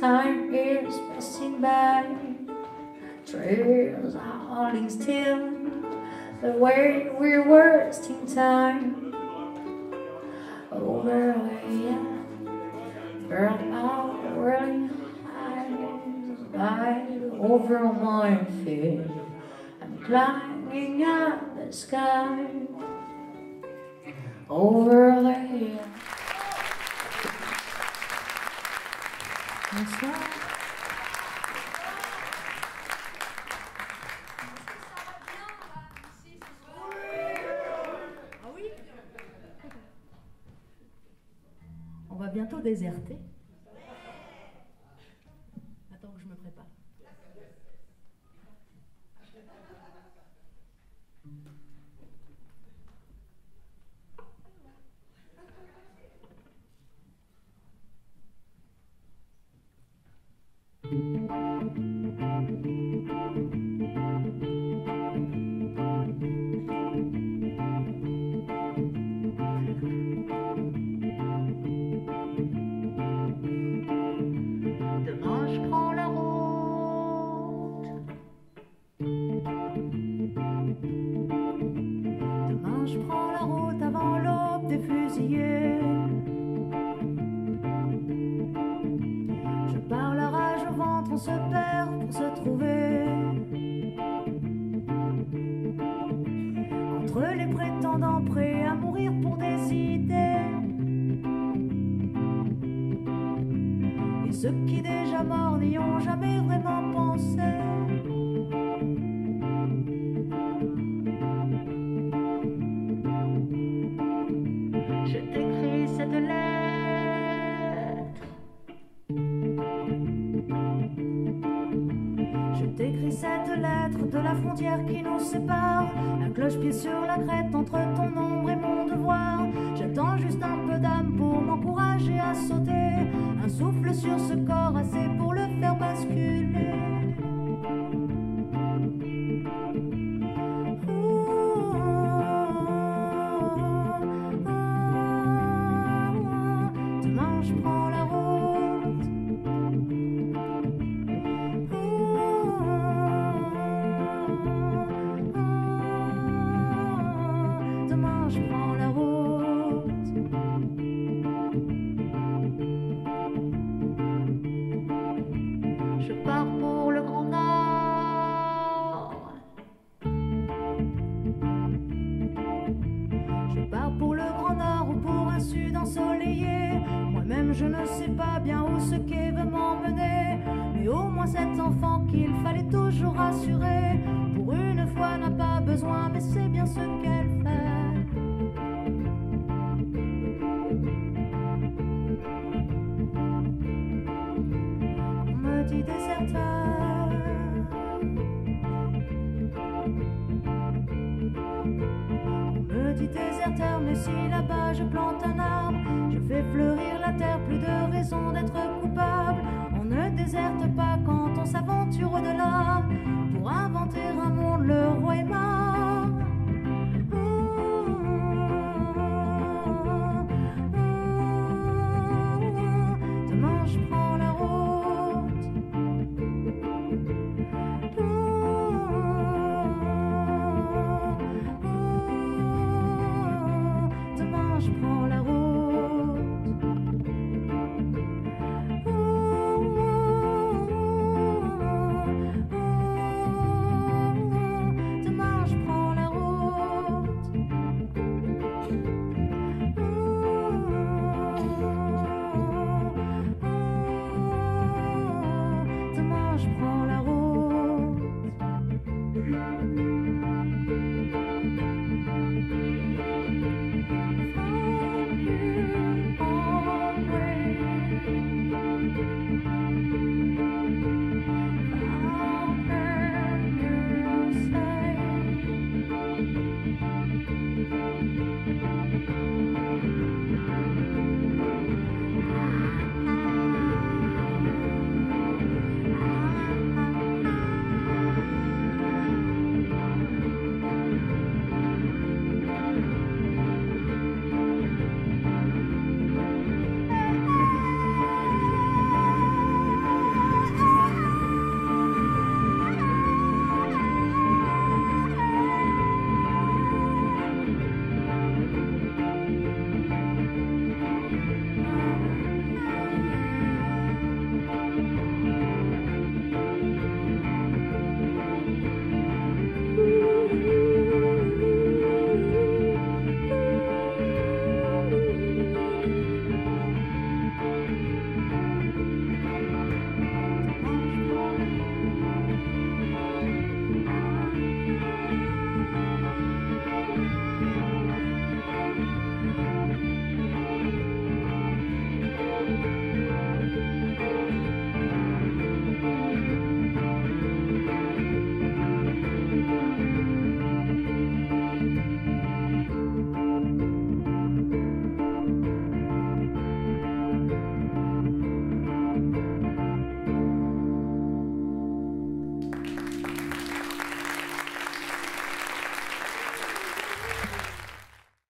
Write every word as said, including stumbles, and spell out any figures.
time is passing by. Trails are holding still, the way we were wasting time. Over again, burned out, whirling eyes wide over my feet. I'm climbing up the sky. Over again. Bonsoir. On va bientôt déserter. Attends que je me prépare. Ceux qui déjà morts n'y ont jamais vraiment pensé. Je t'écris cette lettre. Je t'écris cette lettre de la frontière qui nous sépare. Un cloche-pied sur la crête entre ton ombre et mon devoir. J'attends juste un peu d'âme pour m'encourager à sauter. Un souffle sur ce corps assez pour le faire basculer. Demain je prends la route. Demain je prends la route. Je ne sais pas bien où ce qu'est veut m'emmener, mais au moins cet enfant qu'il fallait toujours rassurer, pour une fois n'a pas besoin, mais c'est bien ce qu'elle fait. On me dit déserteur. On me dit déserteur, mais si là-bas je plante un arbre, je fais fleurir. Plus de raison d'être coupable. On ne déserte pas quand on s'aventure au-delà pour inventer un monde, le roi est mort. Mmh, mmh, mmh. Demain je prends la route. Mmh, mmh. Demain je prends la route. Je prends